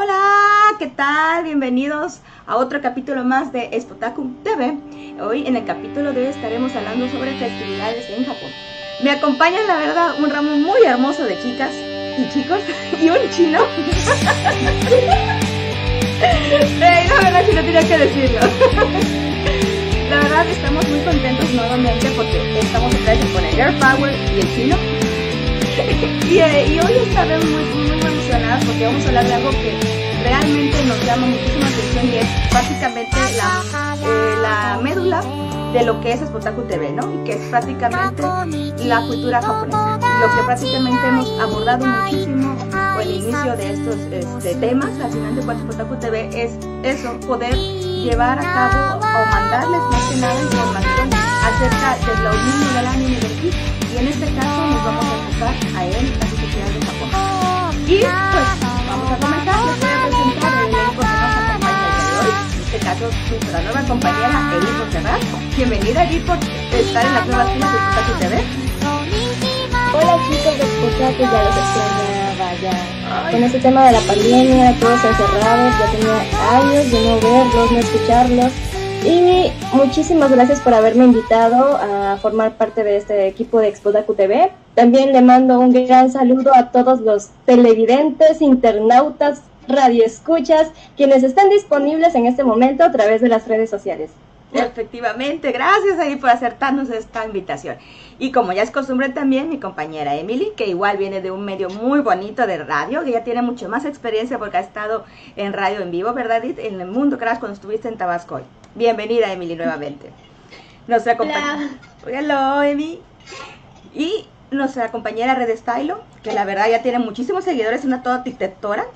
Hola, ¿qué tal? Bienvenidos a otro capítulo más de Expotaku TV. Hoy en el capítulo de hoy estaremos hablando sobre festividades en Japón. Me acompañan, la verdad, un ramo muy hermoso de chicas y chicos y un chino. La verdad que no tenía que decirlo. La verdad estamos muy contentos nuevamente porque estamos otra vez con el Girl Power y el chino. Y hoy estamos muy emocionadas porque vamos a hablar de algo que realmente nos llama muchísima atención y es básicamente la médula de lo que es Expotaku TV, ¿no? Y que es prácticamente la cultura japonesa, lo que prácticamente hemos abordado muchísimo al inicio de estos temas. Al final de cuentas, Expotaku TV es eso, poder llevar a cabo o mandarles más que nada información acerca de lo mismo del anime de aquí, y en este caso nos vamos a enfocar a él, a su sociedad de Japón. Y pues vamos a comenzar. Les voy a presentar el elenco que nos acompaña el día de hoy. En este caso, nuestra nueva compañera Edith Monterrat. Bienvenida, Edith, por estar en la nueva fila de Expotaku TV. Hola chicos de Expotaku, ya los extrañaba ya. Con este tema de la pandemia, todos encerrados, ya tenía años de no verlos, no escucharlos. Y muchísimas gracias por haberme invitado a formar parte de este equipo de Expotaku TV. También le mando un gran saludo a todos los televidentes, internautas, radioescuchas, quienes están disponibles en este momento a través de las redes sociales. Efectivamente, gracias ahí por acertarnos esta invitación. Y como ya es costumbre también, mi compañera Emily, que igual viene de un medio muy bonito de radio, que ya tiene mucho más experiencia porque ha estado en radio en vivo, ¿verdad, Edith? En el Mundo Crash cuando estuviste en Tabasco hoy. Bienvenida, Emily, nuevamente. Nuestra compañera... Hello, Emi. Y nuestra compañera Red Stylo, que la verdad ya tiene muchísimos seguidores, una toda tiktora.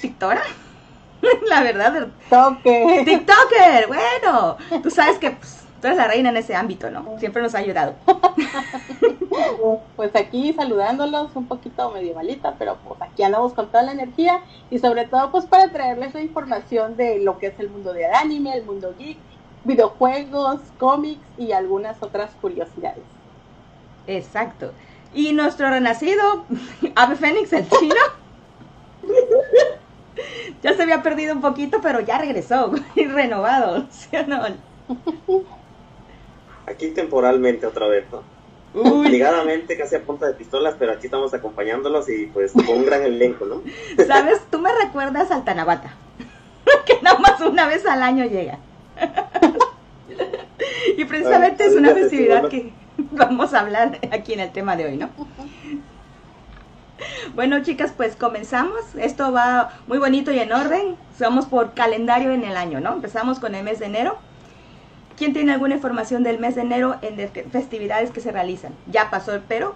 La verdad, TikToker, bueno, tú sabes que pues, tú eres la reina en ese ámbito, ¿no? Siempre nos ha ayudado. Pues aquí saludándolos, un poquito medievalita, pero pues aquí andamos con toda la energía y sobre todo pues para traerles la información de lo que es el mundo del anime, el mundo geek, videojuegos, cómics y algunas otras curiosidades. Exacto. Y nuestro renacido, Ave Fénix, el chino. Ya se había perdido un poquito, pero ya regresó, y renovado, ¿sí o no? Aquí temporalmente otra vez, ¿no? Obligadamente, casi a punta de pistolas, pero aquí estamos acompañándolos y pues con un gran elenco, ¿no? ¿Sabes? Tú me recuerdas al Tanabata, que nada más una vez al año llega. Y precisamente es una festividad que vamos a hablar aquí en el tema de hoy, ¿no? Bueno, chicas, pues comenzamos. Esto va muy bonito y en orden. Vamos por calendario en el año, ¿no? Empezamos con el mes de enero. ¿Quién tiene alguna información del mes de enero en de festividades que se realizan? Ya pasó, pero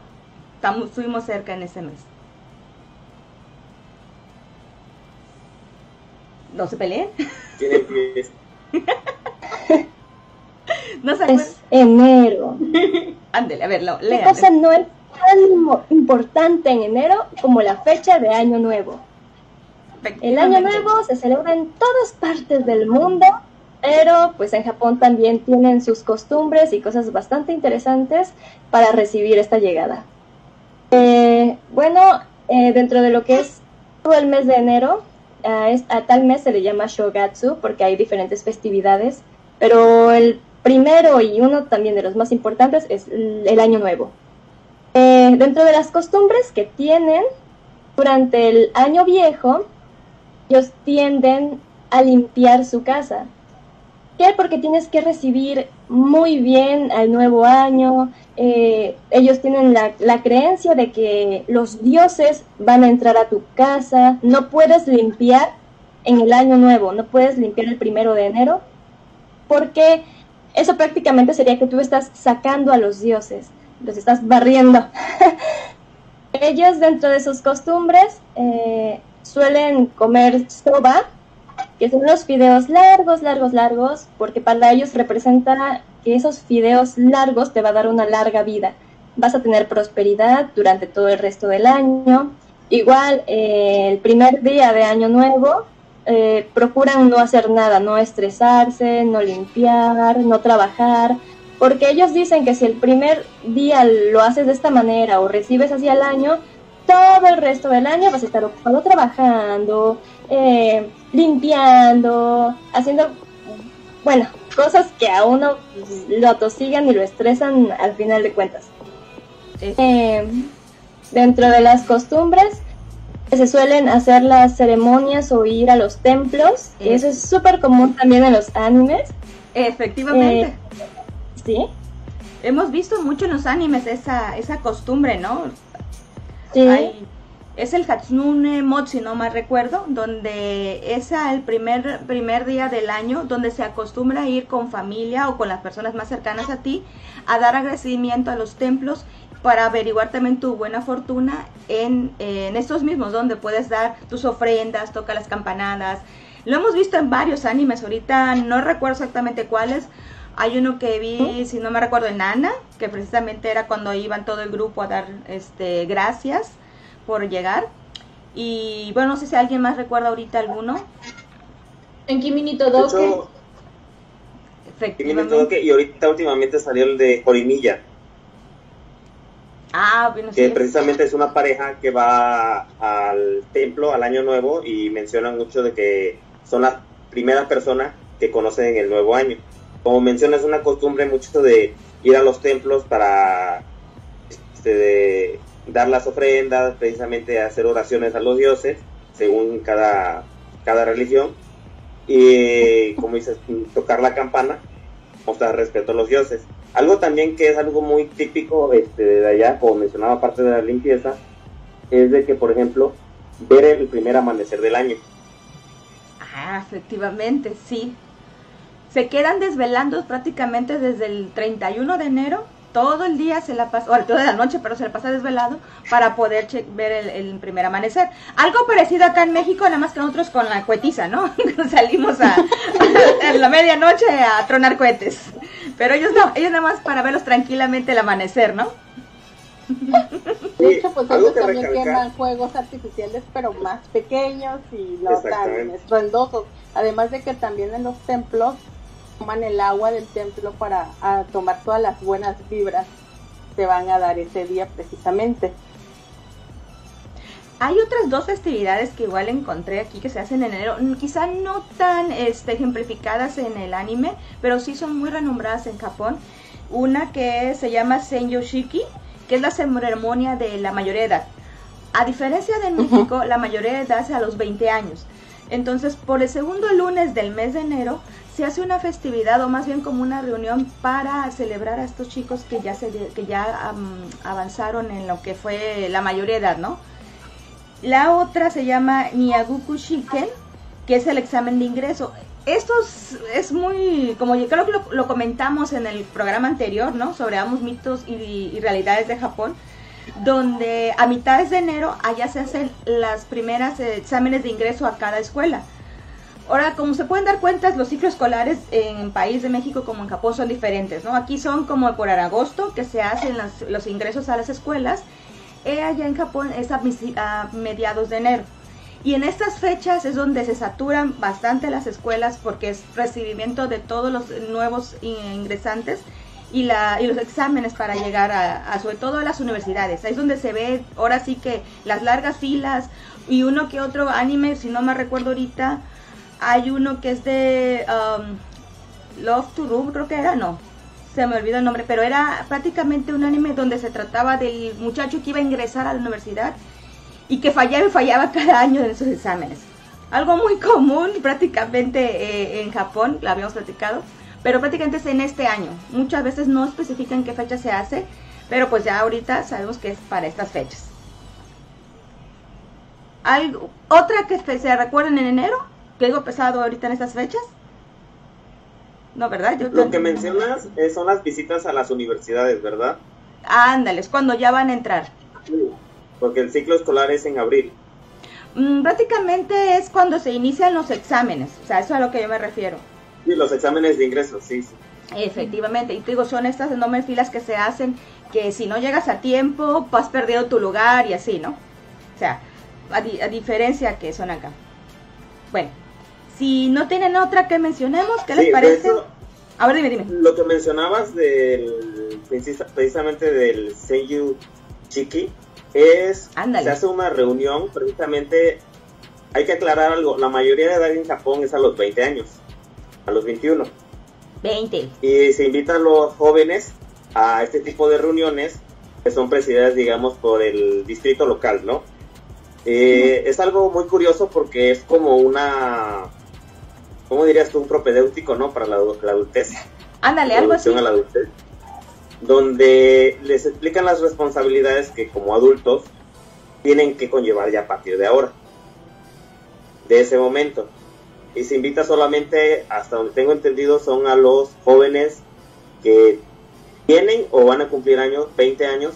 estuvimos cerca en ese mes. ¿No se peleen? ¿Quién empieza? No sabes. Es enero. Ándele, a ver, léale. ¿Qué cosa no es tan importante en enero como la fecha de Año Nuevo? El Año Nuevo se celebra en todas partes del mundo, pero pues en Japón también tienen sus costumbres y cosas bastante interesantes para recibir esta llegada. Dentro de lo que es todo el mes de enero, a tal mes se le llama Shogatsu porque hay diferentes festividades, pero el primero y uno también de los más importantes es el Año Nuevo. Dentro de las costumbres que tienen, durante el año viejo, ellos tienden a limpiar su casa. ¿Qué? Porque tienes que recibir muy bien al nuevo año. Ellos tienen la creencia de que los dioses van a entrar a tu casa. No puedes limpiar en el año nuevo, no puedes limpiar el 1 de enero, porque eso prácticamente sería que tú estás sacando a los dioses, los estás barriendo. Ellos, dentro de sus costumbres, suelen comer soba, que son los fideos largos, porque para ellos representa que esos fideos largos te va a dar una larga vida. Vas a tener prosperidad durante todo el resto del año. Igual, el primer día de Año Nuevo, procuran no hacer nada, no estresarse, no limpiar, no trabajar, porque ellos dicen que si el primer día lo haces de esta manera o recibes así al año, todo el resto del año vas a estar ocupado trabajando, limpiando, haciendo, bueno, cosas que a uno lo atosigan y lo estresan al final de cuentas. Sí. Dentro de las costumbres se suelen hacer las ceremonias o ir a los templos, sí. Eso es súper común también en los animes. Efectivamente. Sí. Hemos visto mucho en los animes esa costumbre, ¿no? Sí. Hay, es el Hatsunemochi, no más recuerdo, donde es el primer día del año donde se acostumbra a ir con familia o con las personas más cercanas a ti a dar agradecimiento a los templos para averiguar también tu buena fortuna en estos mismos, donde puedes dar tus ofrendas, toca las campanadas. Lo hemos visto en varios animes, ahorita no recuerdo exactamente cuáles. Hay uno que vi, si no me recuerdo, en Nana, que precisamente era cuando iban todo el grupo a dar gracias por llegar. Y bueno, no sé si alguien más recuerda ahorita alguno. En Kimi ni Todoke. Kimi ni Todoke, y ahorita últimamente salió el de Orinilla. Ah, bueno, sí. Que precisamente es una pareja que va al templo, al año nuevo, y mencionan mucho de que son las primeras personas que conocen en el nuevo año. Como mencionas, una costumbre mucho de ir a los templos para de dar las ofrendas, precisamente hacer oraciones a los dioses, según cada religión, y como dices, tocar la campana, mostrar respeto a los dioses. Algo también que es algo muy típico de allá, como mencionaba, aparte de la limpieza, es de que, por ejemplo, ver el primer amanecer del año. Ah, efectivamente, sí. Se quedan desvelando prácticamente desde el 31 de enero, todo el día se la pasa, o toda la noche, pero se la pasa desvelado para poder ver el primer amanecer. Algo parecido acá en México, nada más que nosotros con la cohetiza, ¿no? Salimos a la medianoche a tronar cohetes, pero ellos no, ellos nada más para verlos tranquilamente el amanecer, ¿no? De hecho, pues ellos también queman fuegos artificiales, pero más pequeños y los dan estruendosos. Además de que también en los templos toman el agua del templo para tomar todas las buenas vibras que se van a dar ese día precisamente. Hay otras dos festividades que igual encontré aquí que se hacen en enero, quizá no tan ejemplificadas en el anime, pero sí son muy renombradas en Japón. Una que se llama Seijin Shiki, que es la ceremonia de la mayoría de edad. A diferencia de México, la mayoría de edad es a los 20 años. Entonces, por el segundo lunes del mes de enero, se hace una festividad, o más bien como una reunión, para celebrar a estos chicos que ya avanzaron en lo que fue la mayoría de edad, ¿no? La otra se llama Niaguku Shiken, que es el examen de ingreso. Esto es muy, como yo creo que lo comentamos en el programa anterior, ¿no? Sobre ambos mitos y realidades de Japón, donde a mitades de enero allá se hacen las primeras exámenes de ingreso a cada escuela. Ahora, como se pueden dar cuenta, los ciclos escolares en el país de México como en Japón son diferentes, ¿no? Aquí son como por agosto que se hacen los ingresos a las escuelas, allá en Japón es a mediados de enero. Y en estas fechas es donde se saturan bastante las escuelas porque es recibimiento de todos los nuevos ingresantes y los exámenes para llegar a sobre todo a las universidades. Ahí es donde se ve ahora sí que las largas filas y uno que otro anime, si no me recuerdo ahorita, hay uno que es de Love to Ru, creo que era, no, se me olvidó el nombre, pero era prácticamente un anime donde se trataba del muchacho que iba a ingresar a la universidad y que fallaba y fallaba cada año en esos exámenes. Algo muy común prácticamente en Japón, lo habíamos platicado, pero prácticamente es en este año. Muchas veces no especifican qué fecha se hace, pero pues ya ahorita sabemos que es para estas fechas. Algo, otra que se recuerdan en enero, que digo pesado ahorita en estas fechas. No, ¿verdad? Lo que mencionas son las visitas a las universidades, ¿verdad? Ándale, es cuando ya van a entrar. Sí. Porque el ciclo escolar es en abril. Prácticamente es cuando se inician los exámenes, o sea, eso es a lo que yo me refiero. Sí, los exámenes de ingresos, sí, sí. Efectivamente, y te digo, son estas enormes filas que se hacen, que si no llegas a tiempo, has perdido tu lugar y así, ¿no? O sea, a diferencia que son acá. Bueno, si no tienen otra que mencionemos, ¿qué les parece? Eso, a ver, dime. Lo que mencionabas precisamente del Seijin Shiki, es, se hace una reunión, precisamente, hay que aclarar algo, la mayoría de edad en Japón es a los 20 años, a los 21. 20. Y se invita a los jóvenes a este tipo de reuniones que son presididas, digamos, por el distrito local, ¿no? Es algo muy curioso porque es como una, ¿cómo dirías tú? Un propedéutico, ¿no? Para la adultez. Ándale, algo así. A la adultez, donde les explican las responsabilidades que como adultos tienen que conllevar ya a partir de ahora, de ese momento. Y se invita solamente, hasta donde tengo entendido, son a los jóvenes que tienen o van a cumplir años, 20 años,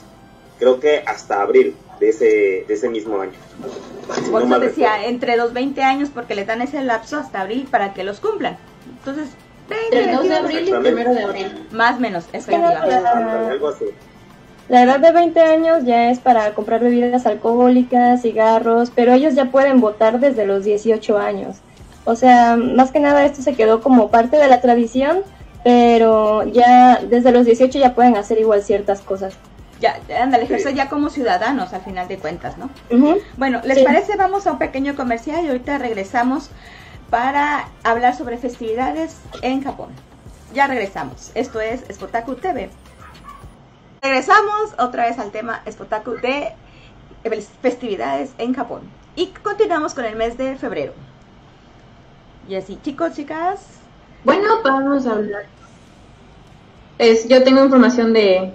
creo que hasta abril de ese mismo año. Si no decía, recuerdo, entre los 20 años, porque les dan ese lapso hasta abril para que los cumplan. Entonces, 2 de abril y 1 de abril. Más o menos, efectivamente. Algo así. La edad de 20 años ya es para comprar bebidas alcohólicas, cigarros, pero ellos ya pueden votar desde los 18 años. O sea, más que nada esto se quedó como parte de la tradición, pero ya desde los 18 ya pueden hacer igual ciertas cosas. Ya, ándale, ejercer ya como ciudadanos al final de cuentas, ¿no? Bueno, ¿les parece? Vamos a un pequeño comercial y ahorita regresamos para hablar sobre festividades en Japón. Ya regresamos. Esto es Expotaku TV. Regresamos otra vez al tema Expotaku de festividades en Japón. Y continuamos con el mes de febrero. Y así, chicos, chicas. Bueno, vamos a hablar. Yo tengo información de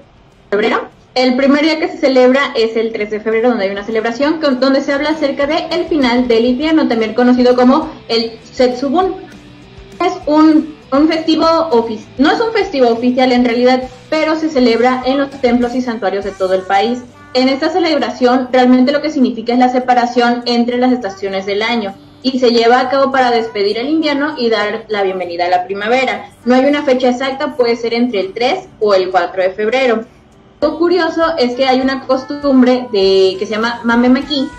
febrero. El primer día que se celebra es el 3 de febrero, donde hay una celebración donde se habla acerca del final del invierno, también conocido como el Setsubun. Es un festivo oficial, no es un festivo oficial en realidad, pero se celebra en los templos y santuarios de todo el país. En esta celebración realmente lo que significa es la separación entre las estaciones del año, y se lleva a cabo para despedir el invierno y dar la bienvenida a la primavera. No hay una fecha exacta, puede ser entre el 3 o el 4 de febrero. Lo curioso es que hay una costumbre que se llama Mamemaki,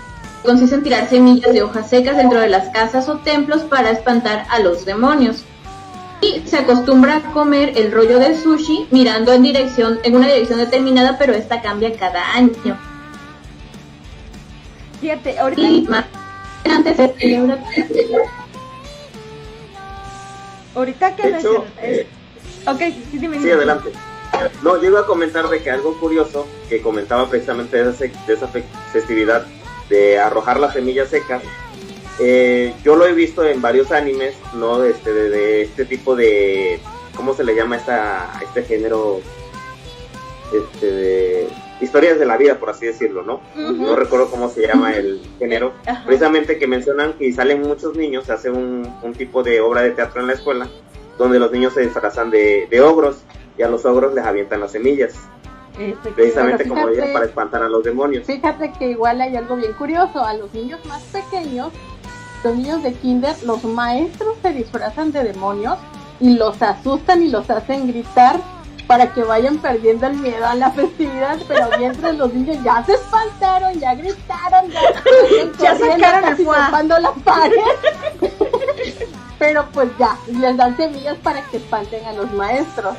que consiste en tirar semillas de hojas secas dentro de las casas o templos para espantar a los demonios. Y se acostumbra a comer el rollo de sushi mirando en una dirección determinada, pero esta cambia cada año. Fíjate, ahorita... Y más adelante se celebra... Ahorita que... De hecho, ok, sí, dime. Sí, adelante. No, yo iba a comentar de que algo curioso que comentaba precisamente de esa festividad de arrojar las semillas secas, yo lo he visto en varios animes, ¿no? De este tipo de... ¿Cómo se le llama a este género? De historias de la vida, por así decirlo, ¿no? No recuerdo cómo se llama el género. Precisamente que mencionan que salen muchos niños, se hace un tipo de obra de teatro en la escuela, donde los niños se disfrazan de ogros, y a los ogros les avientan las semillas, precisamente, bueno, fíjate, como ellas, para espantar a los demonios. Fíjate que igual hay algo bien curioso, a los niños más pequeños, los niños de kinder, los maestros se disfrazan de demonios y los asustan y los hacen gritar para que vayan perdiendo el miedo a la festividad, pero mientras los niños ya se espantaron, ya gritaron, ya sacaron el fuego, tapando la pared. Pero pues ya, les dan semillas para que espanten a los maestros.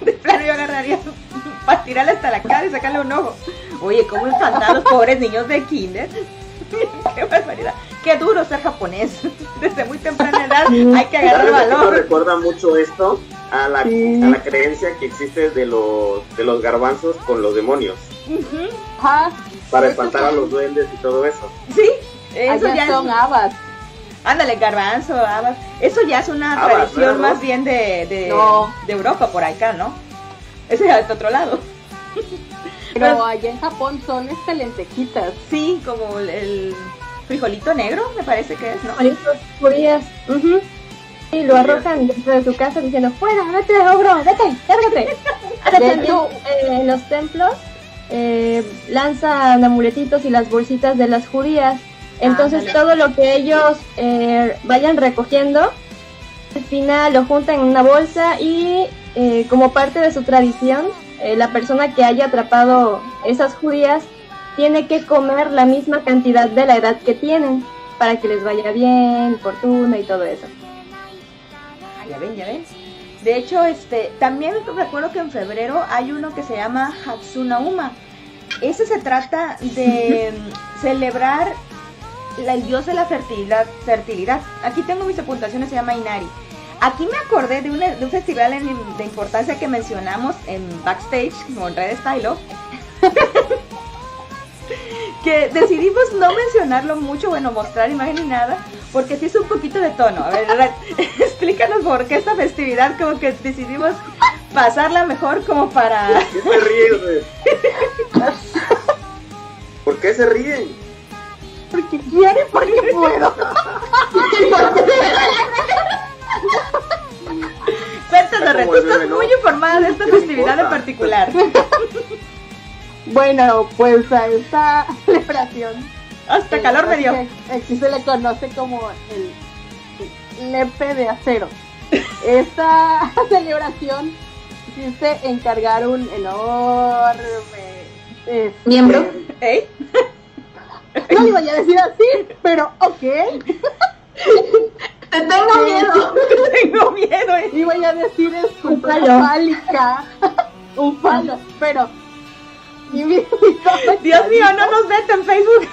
De plano yo agarraría para tirarle hasta la cara y sacarle un ojo. Oye, ¿cómo espantan a los pobres niños de kinder? Qué barbaridad. Qué duro ser japonés. Desde muy temprana edad hay que agarrar valor. Me recuerda mucho esto a la creencia que existe de los garbanzos con los demonios. Para espantar a los duendes y todo eso. Sí, eso allá ya son habas. Ándale, garbanzo, habas. Eso ya es una tradición, ¿no? Más bien de Europa, por acá, ¿no? Ese es de otro lado. Pero allá en Japón son lentejitas. Sí, como el frijolito negro, me parece que es, ¿no? Frijolitos, purías. Y lo arrojan dentro de su casa diciendo, fuera, vete, ogro, vete, cárgate. De hecho, en los templos lanzan amuletitos y las bolsitas de las judías. Entonces todo lo que ellos vayan recogiendo, al final lo juntan en una bolsa y como parte de su tradición, la persona que haya atrapado esas judías tiene que comer la misma cantidad de la edad que tienen para que les vaya bien, fortuna y todo eso. Ah, ya ven, ya ven. De hecho, también recuerdo que en febrero hay uno que se llama Hatsunauma. Ese se trata de celebrar el dios de la fertilidad. Aquí tengo mis apuntaciones, se llama Inari. Aquí me acordé de un festival de importancia que mencionamos en Backstage, con Red Stylo, que decidimos no mencionarlo mucho, bueno, mostrar imagen ni nada, porque sí es un poquito de tono. A ver, Red, explícanos por qué esta festividad como que decidimos pasarla mejor como para... ¿Por qué se ríen? ¿Por qué se ríen? Porque quiero y porque puedo. Cuéntanos, Red, tú estás muy informada de esta festividad en particular. Bueno, pues a esta celebración... ¡Hasta calor me dio! Aquí se le conoce como el lepe de acero. Esta celebración quise encargar un enorme... ¿Miembro? ¿Eh? No le voy a decir así, pero ok. ¡Te tengo miedo! ¡Te tengo miedo! Y voy a decir es un fálica. Un falo, pero... Dios mío, no nos vete en Facebook.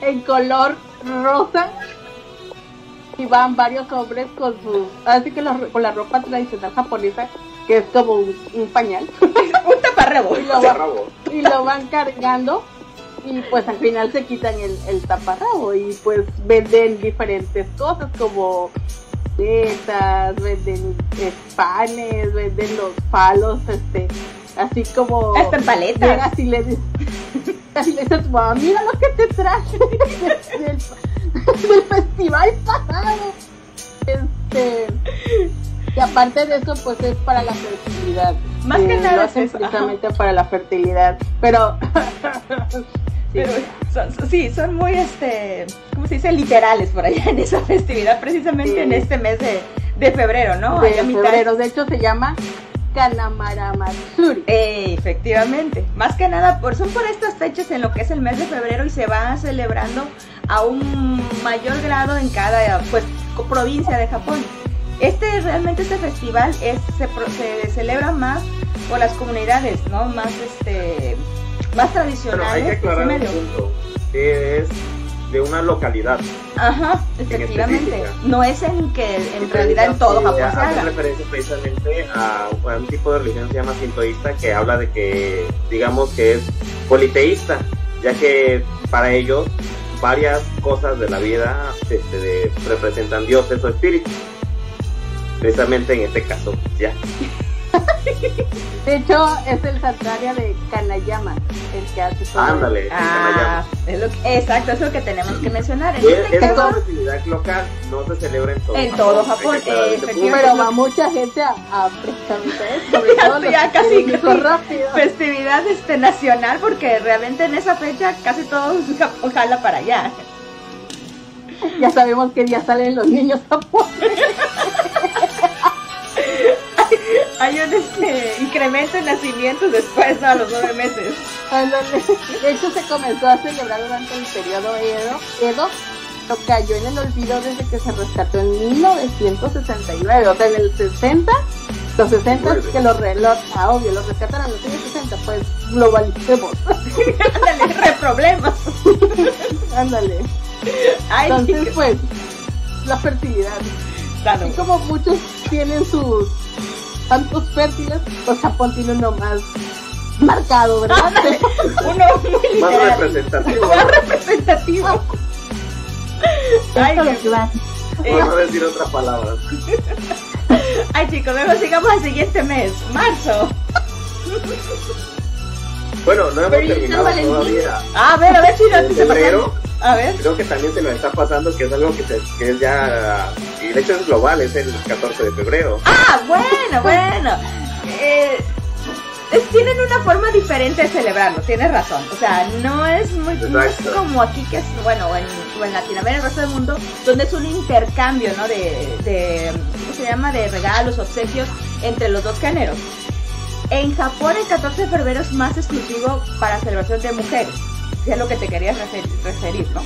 En color rosa. Y van varios hombres con su... Así que con la ropa tradicional japonesa, que es como un pañal. Un taparrabo. Y lo van cargando. Y pues al final se quitan el taparrabo. Y pues venden diferentes cosas como... setas, venden panes, venden los palos, así como... ¡Hasta en paleta! Llegas y le dices a tu mamá, mira lo que te traje del festival pasado. Y aparte de eso, pues es para la fertilidad. Más que nada es eso. Precisamente para la fertilidad. Pero... sí. Pero son muy, ¿cómo se dice? Literales por allá en esa festividad, precisamente sí. En este mes de febrero, ¿no? De febrero, de hecho se llama... Kanamara Matsuri. Efectivamente, más que nada son por estas fechas en lo que es el mes de febrero, y se va celebrando a un mayor grado en cada provincia de Japón. Realmente este festival se celebra más por las comunidades, ¿no? Más más tradicionales. Pero hay que aclarar un punto, que es de una localidad. Ajá, efectivamente. No es en realidad en todo Japón se haga. Hace referencia precisamente a un tipo de religión que se llama sintoísta, que habla de que, digamos, que es politeísta, ya que para ellos varias cosas de la vida representan dioses o espíritus. Precisamente en este caso, ya. De hecho, es el santuario de Kanayama el que hace todo. Ándale, Kanayama. Exacto, es lo que tenemos que mencionar. Es una actividad local, no se celebra en todo Japón. En todo Japón, pero va mucha gente a precisamente sobre todo ya casi festividad nacional, porque realmente en esa fecha casi todo Japón jala para allá. Ya sabemos que ya salen los niños japoneses. Hay un incremento en nacimientos después, ¿no? A los 9 meses. De hecho, se comenzó a celebrar durante el periodo Edo, pero cayó en el olvido desde que se rescató en 1969. O sea, en el 60, los 60 que los rescataron en los años 60, pues globalicemos. Ándale, reproblemas. Ándale. Entonces, pues, la fertilidad. Claro. Y como muchos tienen sus tantos fértiles, pues Japón tiene uno más marcado, ¿verdad? Uno muy literal. Más representativo. Más representativo. Ay, vamos a decir otra palabra. Ay, chicos, luego sigamos al siguiente mes, marzo. Bueno, no hemos terminado todavía. A ver, si no se pasó. A ver. Creo que también se nos está pasando, que es algo que es ya... Y de hecho es global, es el 14 de febrero. ¡Ah, bueno! Tienen una forma diferente de celebrarlo, tienes razón. O sea, no es como aquí, que es, bueno, en Latinoamérica, el resto del mundo, donde es un intercambio, ¿no? ¿Cómo se llama? De regalos, obsequios, entre los dos géneros. En Japón, el 14 de febrero es más exclusivo para celebración de mujeres. Es lo que te querías referir, ¿no?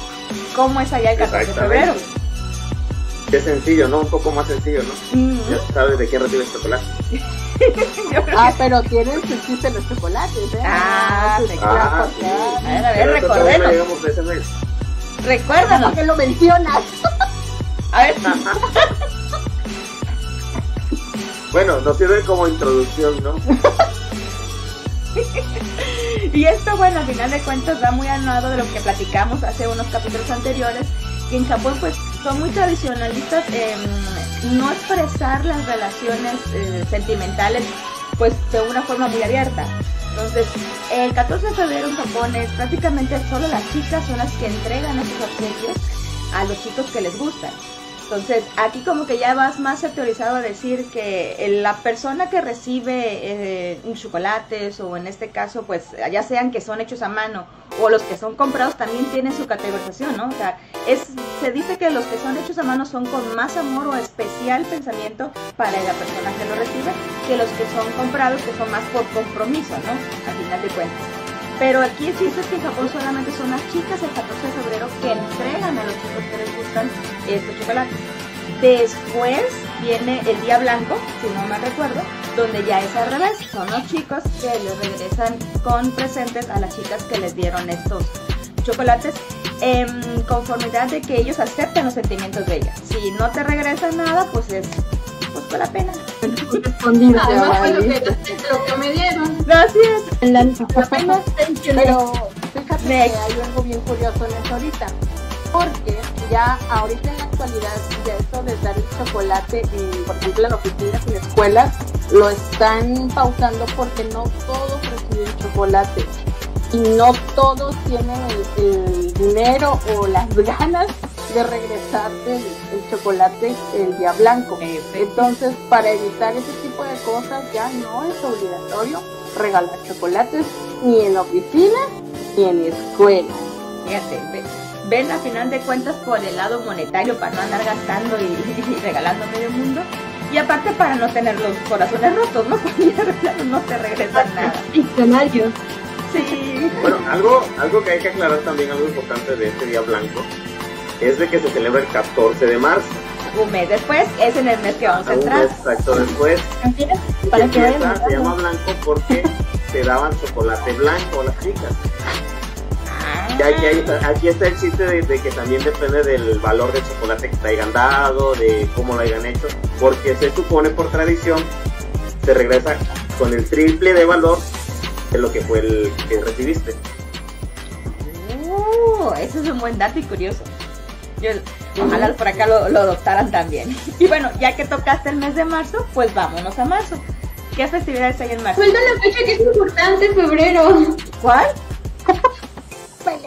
¿Cómo es allá el 14 de febrero? Qué sencillo, ¿no? Un poco más sencillo, ¿no? Mm-hmm. Ya sabes de quién recibes chocolate. Pero tienen sus chistes los chocolates, ¿eh? A ver, recordemos. Recuérdanos. ¿Por qué lo mencionas? A ver. Bueno, nos sirve como introducción, ¿no? Y esto, bueno, al final de cuentas va muy al lado de lo que platicamos hace unos capítulos anteriores, que en Japón pues son muy tradicionalistas en no expresar las relaciones sentimentales pues de una forma muy abierta. Entonces, el 14 de febrero en Japón es prácticamente solo las chicas son las que entregan esos obsequios a los chicos que les gustan. Entonces, aquí como que ya vas más sectorizado a decir que la persona que recibe chocolates o en este caso, pues ya sean que son hechos a mano o los que son comprados también tienen su categorización, ¿no? O sea, se dice que los que son hechos a mano son con más amor o especial pensamiento para la persona que lo recibe que los que son comprados, que son más por compromiso, ¿no? Al final de cuentas. Pero aquí el chiste es que en Japón solamente son las chicas el 14 de febrero que entregan a los chicos que les gustan estos chocolates. Después viene el día blanco, si no mal recuerdo, donde ya es al revés. Son los chicos que les regresan con presentes a las chicas que les dieron estos chocolates en conformidad de que ellos acepten los sentimientos de ellas. Si no te regresan nada, pues es... por la pena. Además fue lo que me dieron. Gracias. La pena. Pero fíjate que hay algo bien curioso en esto ahorita. Porque ya ahorita en la actualidad ya esto de dar el chocolate, por ejemplo en oficinas y en escuelas, lo están pautando porque no todos reciben chocolate. Y no todos tienen el dinero o las ganas de regresar el chocolate el día blanco. Entonces, para evitar ese tipo de cosas, ya no es obligatorio regalar chocolates ni en oficina ni en escuela. Fíjate, ven a final de cuentas por el lado monetario para no andar gastando y regalando a medio mundo. Y aparte para no tener los corazones rotos, ¿no? Porque no te regresan nada. Y canarios. Sí. Bueno, algo que hay que aclarar también, algo importante de este día blanco, es de que se celebra el 14 de marzo. Un mes después, es en el mes que vamos a entrar. Exacto, después. Para que vayan. Se llama blanco porque se daban chocolate blanco a las chicas. Y aquí está el chiste de que también depende del valor del chocolate que te hayan dado, de cómo lo hayan hecho, porque se supone por tradición se regresa con el triple de valor de lo que fue el que recibiste. Eso es un buen dato y curioso. Ojalá por acá lo adoptaran también. Y bueno, ya que tocaste el mes de marzo, pues vámonos a marzo. ¿Qué festividades hay en marzo? Cuenta la fecha que es importante, febrero. ¿Cuál?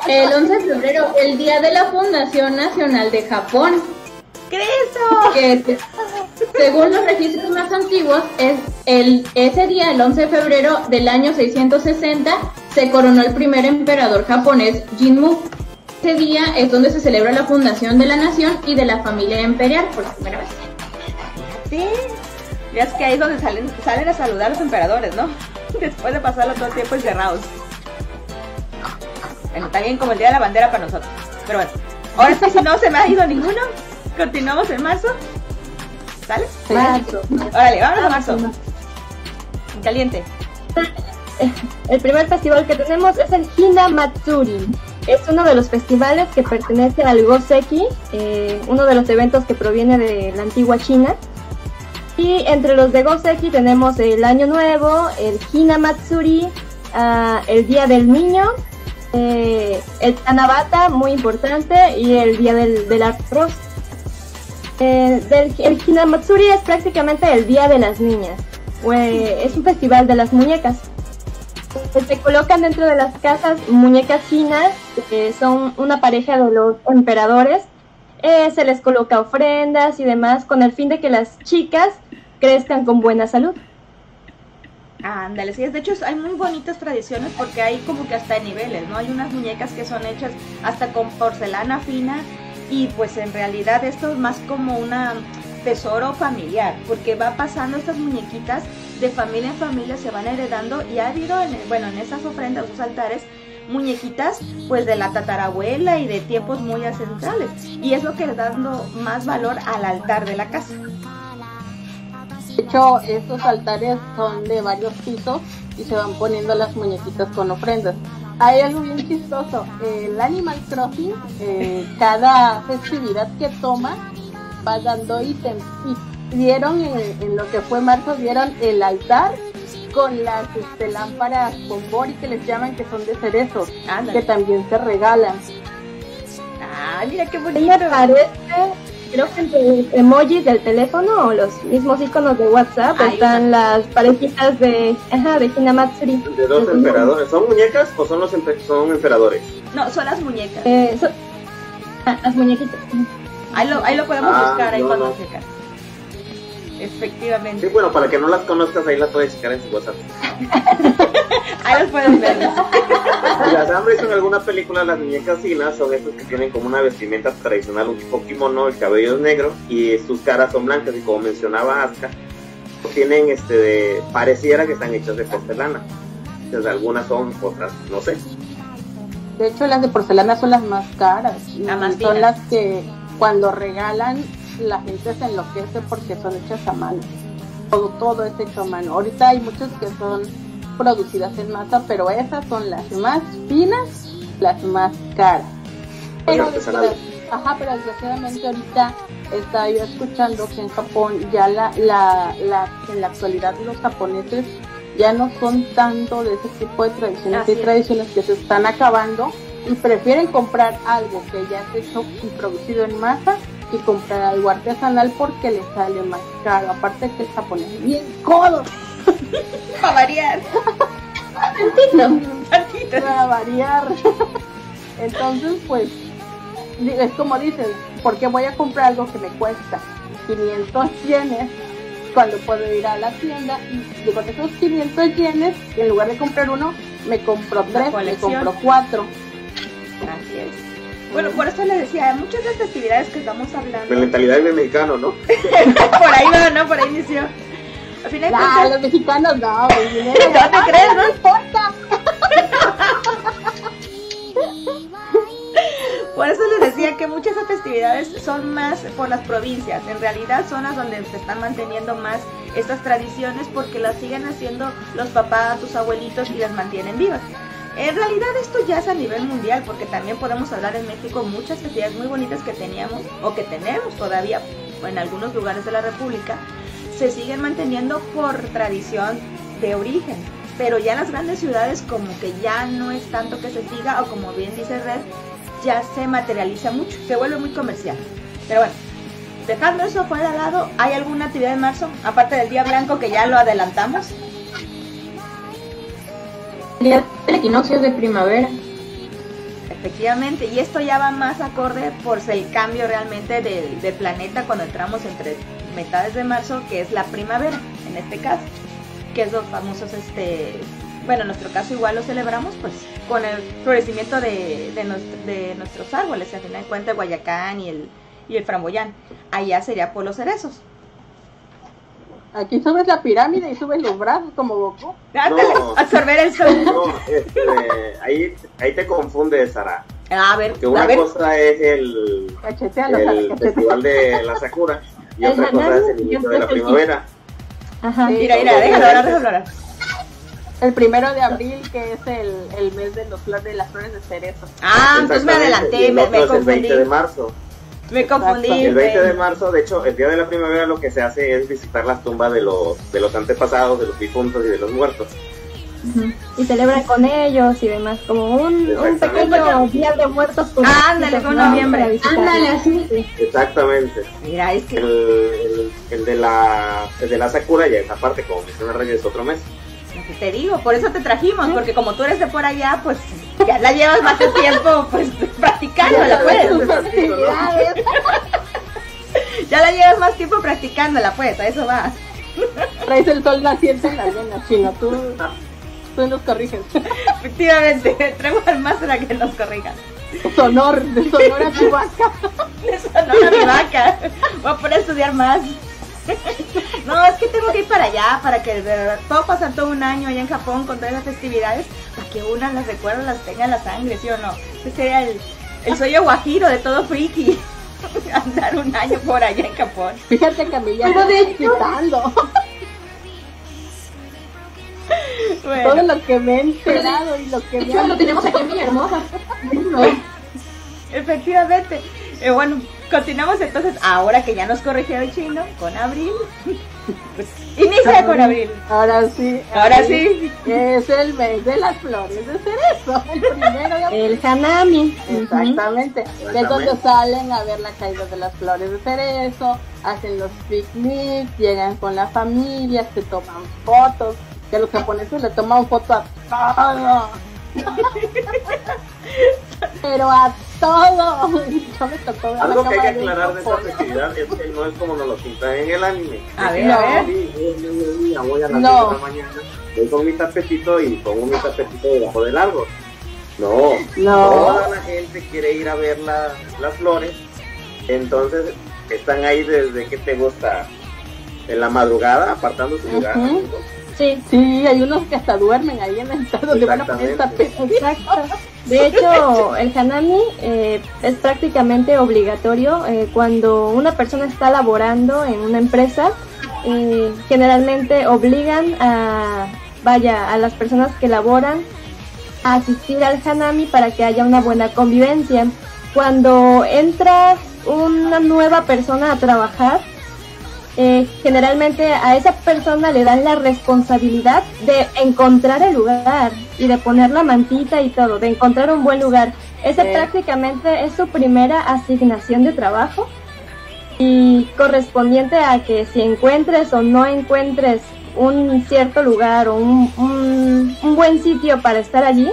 El 11 de febrero, el día de la Fundación Nacional de Japón. ¿Qué es eso? Según los registros más antiguos, ese día, el 11 de febrero del año 660, se coronó el primer emperador japonés, Jimmu. Este día es donde se celebra la fundación de la nación y de la familia imperial por primera vez. Sí, ya es que ahí es donde salen a saludar a los emperadores, ¿no? Después de pasarlo todo el tiempo encerrados. Bueno, también como el día de la bandera para nosotros. Pero bueno, ahora sí, si no se me ha ido ninguno, continuamos en marzo. ¿Sale? Marzo. Órale, vámonos a marzo. En caliente. El primer festival que tenemos es el Hina Matsuri. Es uno de los festivales que pertenece al Goseki, uno de los eventos que proviene de la antigua China. Y entre los de Goseki tenemos el Año Nuevo, el Hina Matsuri, el Día del Niño, el Tanabata, muy importante, y el Día del Arroz. El Hina Matsuri es prácticamente el Día de las Niñas, es un festival de las muñecas. Se colocan dentro de las casas muñecas chinas, que son una pareja de los emperadores. Se les coloca ofrendas y demás con el fin de que las chicas crezcan con buena salud. Ándale, sí, de hecho hay muy bonitas tradiciones porque hay como que hasta niveles, ¿no? Hay unas muñecas que son hechas hasta con porcelana fina y pues en realidad esto es más como una... tesoro familiar, porque va pasando estas muñequitas de familia en familia, se van heredando y ha habido, en esas ofrendas, los altares, muñequitas pues de la tatarabuela y de tiempos muy ancestrales, y es lo que le está dando más valor al altar de la casa. De hecho, estos altares son de varios pisos y se van poniendo las muñequitas con ofrendas. Hay algo bien chistoso, el Animal Crossing, cada festividad que toma va dando ítems, y dieron en lo que fue marzo, dieron el altar con las lámparas con bori que les llaman, que son de cerezos, que también se regalan. Ah, mira qué bonito. Ahí aparece, creo que entre los emojis del teléfono o los mismos iconos de WhatsApp, ahí están las parejitas de Hina Matsuri. De dos emperadores. ¿Son muñecas o son los emperadores? No, son las muñecas. Las muñequitas. Ahí lo podemos buscar, ahí cuando checar. Efectivamente. Sí, bueno, para que no las conozcas, ahí las puedes checar en su WhatsApp. Ahí las puedes ver. Las han visto en alguna película, las muñecas chinas son esas que tienen como una vestimenta tradicional, un tipo kimono, el cabello es negro y sus caras son blancas, y como mencionaba Aska, tienen pareciera que están hechas de porcelana. Entonces algunas son, otras no sé. De hecho, las de porcelana son las más caras, son las que cuando regalan la gente se enloquece porque son hechas a mano. Todo es hecho a mano. Ahorita hay muchas que son producidas en masa, pero esas son las más finas, las más caras. Pero desgraciadamente ahorita estaba yo escuchando que en Japón ya en la actualidad los japoneses ya no son tanto de ese tipo de tradiciones. Hay tradiciones que se están acabando y prefieren comprar algo que ya es hecho y producido en masa, y comprar algo artesanal porque le sale más caro. Aparte que el japonés es bien codo. Para variar. Para variar. Entonces, pues, es como dicen, ¿por qué voy a comprar algo que me cuesta 500 yenes cuando puedo ir a la tienda? Y con esos 500 yenes, en lugar de comprar uno, me compro tres, me compro cuatro. Así es. Bueno, por eso les decía, muchas de las festividades que estamos hablando... La mentalidad del mexicano, ¿no? Por ahí va, ¿no? Por ahí inició. Al final los mexicanos no, no te crees, no importa. Por eso les decía que muchas de esas festividades son más por las provincias. En realidad, zonas donde se están manteniendo más estas tradiciones porque las siguen haciendo los papás, sus abuelitos, y las mantienen vivas. En realidad esto ya es a nivel mundial, porque también podemos hablar en México muchas festividades muy bonitas que teníamos o que tenemos todavía en algunos lugares de la República, se siguen manteniendo por tradición de origen, pero ya en las grandes ciudades como que ya no es tanto que se siga, o como bien dice Red, ya se materializa mucho, se vuelve muy comercial. Pero bueno, dejando eso fuera de lado, ¿hay alguna actividad en marzo, aparte del Día Blanco que ya lo adelantamos? El equinoccio de primavera. Efectivamente, y esto ya va más acorde por el cambio realmente del planeta cuando entramos entre mitades de marzo, que es la primavera, en este caso, que es los famosos, bueno, en nuestro caso igual lo celebramos pues con el florecimiento de nuestros árboles, al final de cuentas Guayacán y el Framboyán, allá sería por los cerezos. Aquí subes la pirámide y subes los brazos como Goku. No, absorber el sol. No, ahí te confunde, Sara. A ver, porque una cosa es el festival de la Sakura y otra cosa es el inicio de la primavera. Ajá, sí, mira, déjalo hablar. El 1 de abril, que es el mes de las flores de cerezo. Ah, entonces me adelanté, y me confundí. El 20 de marzo. Me confundí. El 20 de marzo, de hecho, el día de la primavera lo que se hace es visitar las tumbas de los antepasados, de los difuntos y de los muertos. Uh-huh. Y celebran con ellos y demás, como un pequeño día de muertos. Ándale, con noviembre. Ándale, así. Exactamente. Mira, es que... El de la Sakura ya es aparte, como menciona Rey, es otro mes. Te digo, por eso te trajimos, ¿sí? Porque como tú eres de por allá, pues ya la llevas más de tiempo, pues practicándola, pues. Ya la llevas más tiempo practicándola, pues, a eso vas. Traes el sol naciente en la arena, chino, tú nos corriges. Efectivamente, traigo al máster a que nos corrija. De Sonora Chihuahua. De Sonora Chihuahua. Voy a poder estudiar más. No, es que tengo que ir para allá para que todo pasar todo un año allá en Japón con todas las festividades, para que una las recuerda, las tenga en la sangre, ¿sí o no? Ese sería el sueño guajiro de todo friki. Andar un año por allá en Japón. Fíjate que me ya estoy excitando. Bueno. Todo lo que me he enterado y lo que me lo tenemos aquí en mi hermosa. No. Efectivamente. Bueno, continuamos entonces, ahora que ya nos corrigió el chino, con Abril. Pues, inicia con Abril. Ahora sí. Ahora sí. Es el mes de las flores de cerezo. El primero de abril. El Hanami. Exactamente. Uh-huh. Que es donde salen a ver la caída de las flores de cerezo, hacen los picnics, llegan con la familia, se toman fotos. Que a los japoneses le toman foto a todo. Pero a todo. Yo me tocó ver algo que hay que aclarar de esta festividad es que no es como nos lo pintan en el anime. A ver, a ver. Ya voy a las 10 de la mañana, voy con mi tapetito y pongo mi tapetito debajo del árbol. No, no. Toda la gente quiere ir a ver las flores. Entonces están ahí desde que te gusta en la madrugada apartando su lugar. Uh-huh. Sí. Sí, hay unos que hasta duermen ahí en el estado de una fiesta. Exacto. De hecho, el Hanami es prácticamente obligatorio cuando una persona está laborando en una empresa. Generalmente obligan a las personas que laboran a asistir al Hanami para que haya una buena convivencia. Cuando entra una nueva persona a trabajar, generalmente a esa persona le dan la responsabilidad de encontrar el lugar y de poner la mantita y todo, de encontrar un buen lugar. Esa prácticamente es su primera asignación de trabajo y correspondiente a que si encuentres o no encuentres un cierto lugar o un buen sitio para estar allí,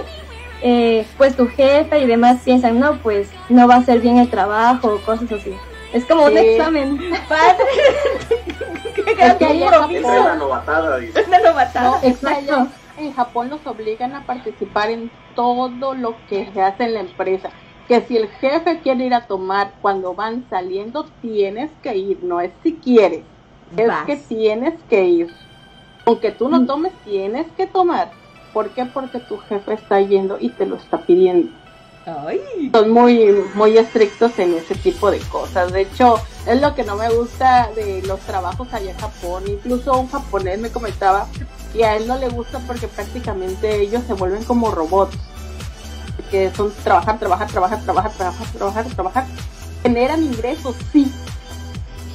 pues tu jefe y demás piensan, no, pues no va a ser bien el trabajo o cosas así. Es como un examen. Es una novatada. Exacto. En Japón los obligan a participar en todo lo que se hace en la empresa. Que si el jefe quiere ir a tomar cuando van saliendo, tienes que ir. No es si quieres, es que tienes que ir. Aunque tú no tomes, tienes que tomar. ¿Por qué? Porque tu jefe está yendo y te lo está pidiendo. Ay. Son muy estrictos en ese tipo de cosas. De hecho, es lo que no me gusta de los trabajos allá en Japón. Incluso un japonés me comentaba que a él no le gusta porque prácticamente ellos se vuelven como robots, que son trabajar. Generan ingresos, sí,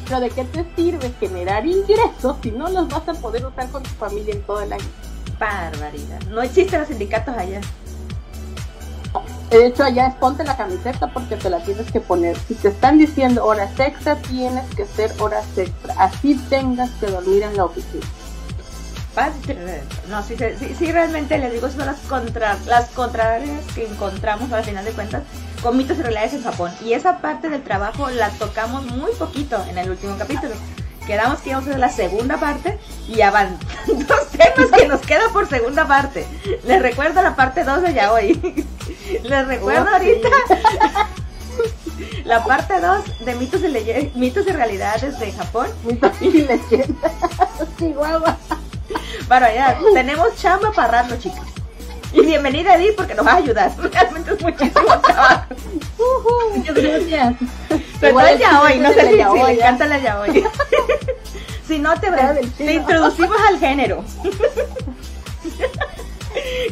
pero ¿de qué te sirve generar ingresos si no los vas a poder usar con tu familia en todo el año? Barbaridad. No existen los sindicatos allá. De hecho, allá es ponte la camiseta porque te la tienes que poner. Si te están diciendo horas extra, tienes que hacer horas extra. Así tengas que dormir en la oficina. No, sí, realmente les digo, son las contrarias que encontramos al final de cuentas con mitos y realidades en Japón. Y esa parte del trabajo la tocamos muy poquito en el último capítulo. Quedamos que íbamos a hacer la segunda parte y ya van dos temas que nos quedan por segunda parte. Les recuerdo la parte 2 de Yaoi. Les recuerdo ahorita la parte 2 de mitos y realidades de Japón. Mitos y leyendas. Chihuahua. Bueno, ya tenemos chamba para rato, chicas. Y bienvenida, Edith, porque nos vas a ayudar. Realmente es muchísimo trabajo. Muchas gracias. Pero es yaoi, no sé si le encanta la yaoi. Si no, te introducimos al género.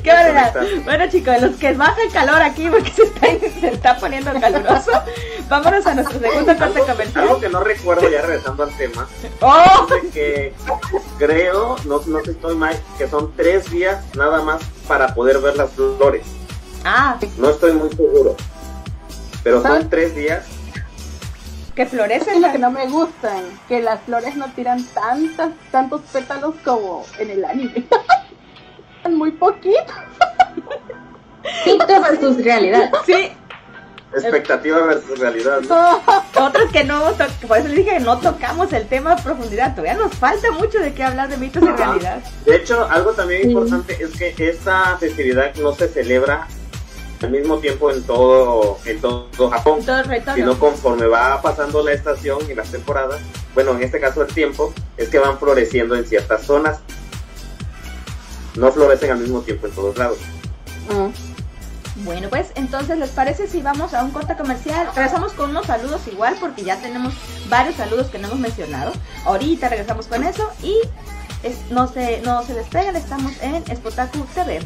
Qué verdad. Bueno, chicos, los que baja el calor aquí porque se está poniendo caluroso, vámonos a nuestro segundo corte comercial. Algo que no recuerdo, ya regresando al tema, que creo, no sé, estoy mal, que son 3 días nada más para poder ver las flores. No estoy muy seguro, pero son 3 días que florecen. Es lo que no me gustan, que las flores no tiran tantos pétalos como en el anime. Muy poquito. Pinto versus realidad. Sí. Expectativa versus realidad, ¿no? Otros que no, por eso les dije que no tocamos el tema a profundidad. Todavía nos falta mucho de qué hablar de mitos y realidad. De hecho, algo también importante es que esta festividad no se celebra al mismo tiempo en todo Japón, sino conforme va pasando la estación y las temporadas, bueno, en este caso el tiempo, es que van floreciendo en ciertas zonas. No florecen al mismo tiempo en todos lados. Bueno, pues entonces, ¿les parece si vamos a un corte comercial? Regresamos con unos saludos igual, porque ya tenemos varios saludos que no hemos mencionado. Ahorita regresamos con eso y no se despeguen, estamos en Expotaku TV.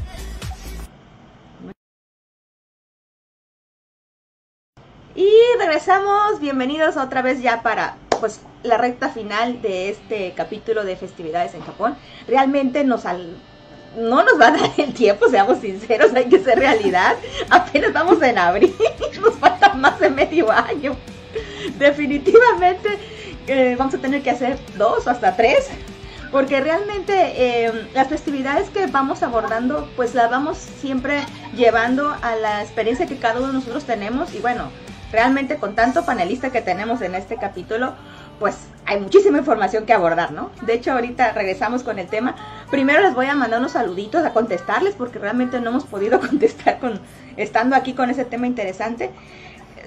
Y regresamos, bienvenidos otra vez ya para pues la recta final de este capítulo de festividades en Japón. Realmente no nos va a dar el tiempo, seamos sinceros, hay que ser realidad. Apenas vamos en abril, nos falta más de medio año. Definitivamente vamos a tener que hacer 2 o hasta 3, porque realmente las festividades que vamos abordando, pues las vamos siempre llevando a la experiencia que cada uno de nosotros tenemos. Y bueno, realmente con tanto panelista que tenemos en este capítulo, pues hay muchísima información que abordar, ¿no? De hecho, ahorita regresamos con el tema. Primero les voy a mandar unos saluditos, a contestarles, porque realmente no hemos podido contestar estando aquí con ese tema interesante.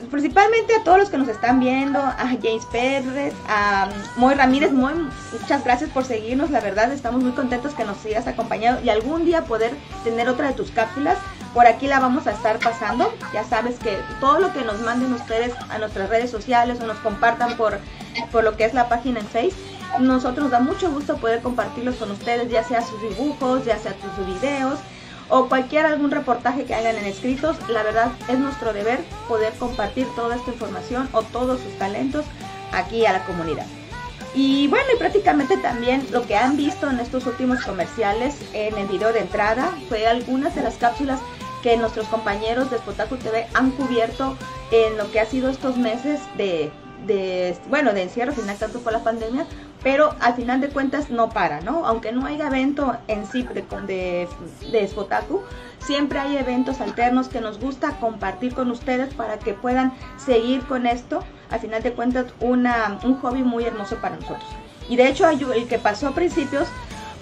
Principalmente a todos los que nos están viendo, a James Pérez, a Moy Ramírez. Moy, muchas gracias por seguirnos, la verdad estamos muy contentos que nos sigas acompañado y algún día poder tener otra de tus cápsulas. Por aquí la vamos a estar pasando. Ya sabes que todo lo que nos manden ustedes a nuestras redes sociales o nos compartan por lo que es la página en Facebook, nosotros nos da mucho gusto poder compartirlos con ustedes, ya sea sus dibujos, ya sea sus videos o algún reportaje que hagan en escritos. La verdad es nuestro deber poder compartir toda esta información o todos sus talentos aquí a la comunidad. Y bueno, y prácticamente también lo que han visto en estos últimos comerciales en el video de entrada fue algunas de las cápsulas que nuestros compañeros de Expotaku TV han cubierto en lo que ha sido estos meses de encierro final, tanto por la pandemia, pero al final de cuentas no para, ¿no? Aunque no haya evento en sí de Expotaku, siempre hay eventos alternos que nos gusta compartir con ustedes para que puedan seguir con esto. Al final de cuentas, un hobby muy hermoso para nosotros. Y de hecho, el que pasó a principios,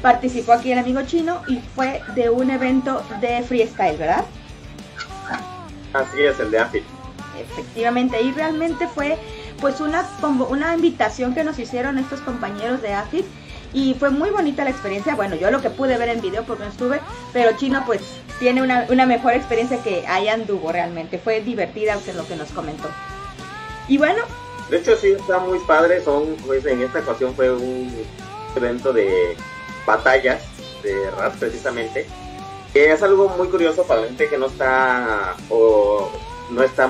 participó aquí el amigo chino y fue de un evento de freestyle, ¿verdad? Así es, el de AFIP. Efectivamente, y realmente fue pues una invitación que nos hicieron estos compañeros de AFIP y fue muy bonita la experiencia. Bueno, yo lo que pude ver en video porque no estuve, pero Chino pues tiene una mejor experiencia que ahí anduvo realmente. Fue divertida, que es lo que nos comentó. Y bueno, de hecho sí, está muy padre. Pues en esta ocasión fue un evento de batallas de rap precisamente. Es algo muy curioso para la gente que no está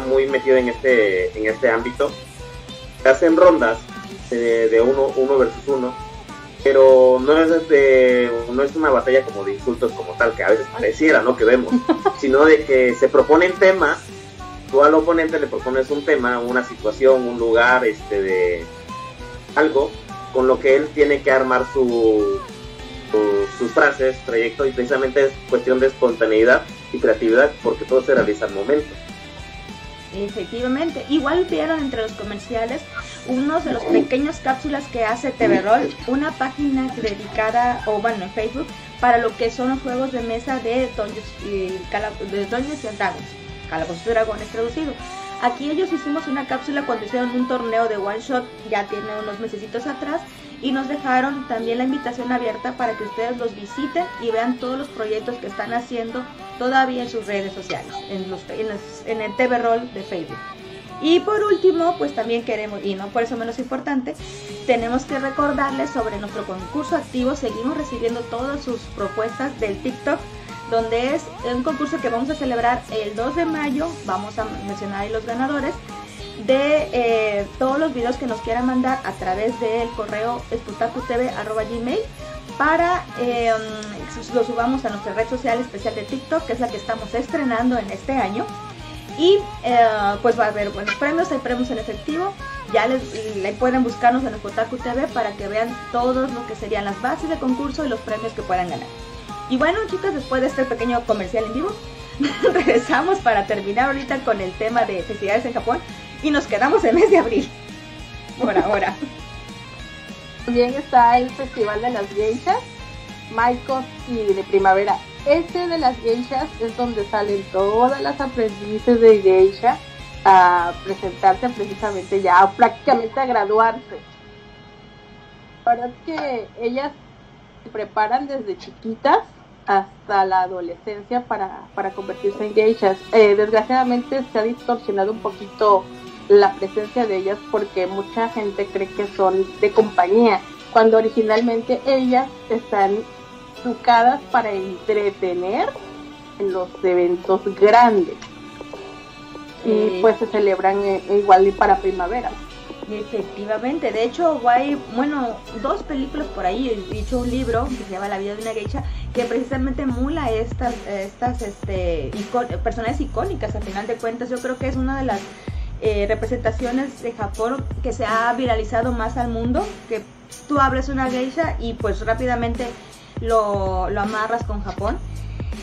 muy metido en este ámbito. Hacen rondas de uno versus uno, pero no es una batalla como de insultos como tal, que a veces pareciera, ¿no?, que vemos, sino de que se proponen temas. Tú al oponente le propones un tema, una situación, un lugar, de algo con lo que él tiene que armar sus frases, trayecto, y precisamente es cuestión de espontaneidad y creatividad, porque todo se realiza al momento. Efectivamente, igual vieron entre los comerciales unos de los pequeños cápsulas que hace TV Roll, una página dedicada, en Facebook, para lo que son los juegos de mesa de Dungeons y Dragons, Calabozos y Dragones traducido. Aquí ellos hicimos una cápsula cuando hicieron un torneo de one shot, ya tiene unos mesecitos atrás, y nos dejaron también la invitación abierta para que ustedes los visiten y vean todos los proyectos que están haciendo todavía en sus redes sociales, en el TV Roll de Facebook. Y por último, pues también queremos, y no por eso menos importante, tenemos que recordarles sobre nuestro concurso activo. Seguimos recibiendo todas sus propuestas del TikTok, donde es un concurso que vamos a celebrar el 2 de mayo, vamos a mencionar ahí los ganadores de todos los videos que nos quieran mandar a través del correo expotakutv@gmail, para lo subamos a nuestra red social especial de TikTok, que es la que estamos estrenando en este año. Y pues va a haber buenos premios, hay premios en efectivo. Ya le pueden buscarnos en Expotaku TV para que vean todos lo que serían las bases del concurso y los premios que puedan ganar. Y bueno, chicas, después de este pequeño comercial en vivo, regresamos para terminar ahorita con el tema de festividades en Japón y nos quedamos en el mes de abril, por ahora. También está el Festival de las Geishas, Maikos y de Primavera. Este de las geishas es donde salen todas las aprendices de geisha a presentarse precisamente ya, prácticamente a graduarse. La verdad es que ellas se preparan desde chiquitas hasta la adolescencia para convertirse en geishas. Desgraciadamente se ha distorsionado un poquito la presencia de ellas porque mucha gente cree que son de compañía, cuando originalmente ellas están educadas para entretener en los eventos grandes. Y pues se celebran igual y para primavera. Efectivamente, de hecho hay, bueno, dos películas por ahí, he hecho un libro que se llama La vida de una geisha, que precisamente emula estas personas icónicas. Al final de cuentas yo creo que es una de las representaciones de Japón que se ha viralizado más al mundo, que tú hablas una geisha y pues rápidamente lo amarras con Japón.